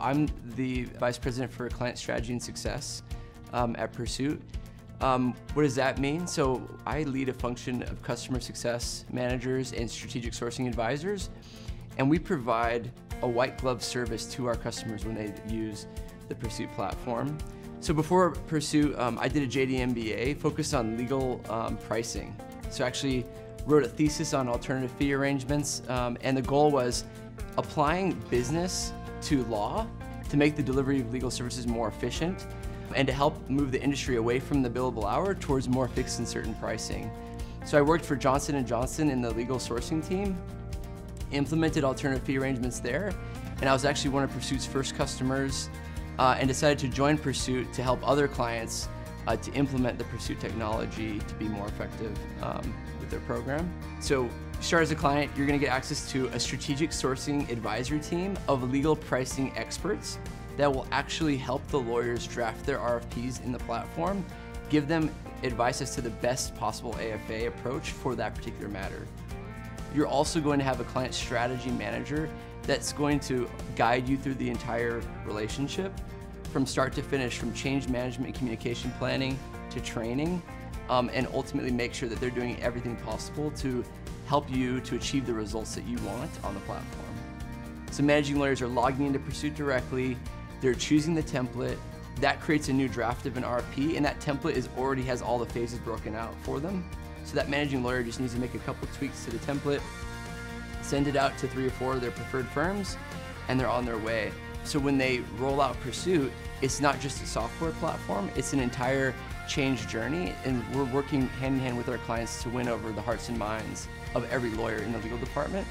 I'm the Vice President for Client Strategy and Success at PERSUIT. What does that mean? So I lead a function of customer success managers and strategic sourcing advisors, and we provide a white glove service to our customers when they use the PERSUIT platform. So before PERSUIT, I did a JD MBA focused on legal pricing. So I actually wrote a thesis on alternative fee arrangements, and the goal was applying business to law to make the delivery of legal services more efficient and to help move the industry away from the billable hour towards more fixed and certain pricing. So I worked for Johnson & Johnson in the legal sourcing team, implemented alternative fee arrangements there, and I was actually one of PERSUIT's first customers and decided to join PERSUIT to help other clients to implement the PERSUIT technology to be more effective with their program. So you start as a client, you're going to get access to a strategic sourcing advisory team of legal pricing experts that will actually help the lawyers draft their RFPs in the platform, give them advice as to the best possible AFA approach for that particular matter. You're also going to have a client strategy manager that's going to guide you through the entire relationship from start to finish, from change management, communication planning to training, and ultimately make sure that they're doing everything possible to help you to achieve the results that you want on the platform. So managing lawyers are logging into PERSUIT directly, they're choosing the template, that creates a new draft of an RFP, and that template already has all the phases broken out for them. So that managing lawyer just needs to make a couple tweaks to the template, send it out to 3 or 4 of their preferred firms, and they're on their way. So when they roll out PERSUIT, it's not just a software platform, it's an entire change journey, and we're working hand in hand with our clients to win over the hearts and minds of every lawyer in the legal department.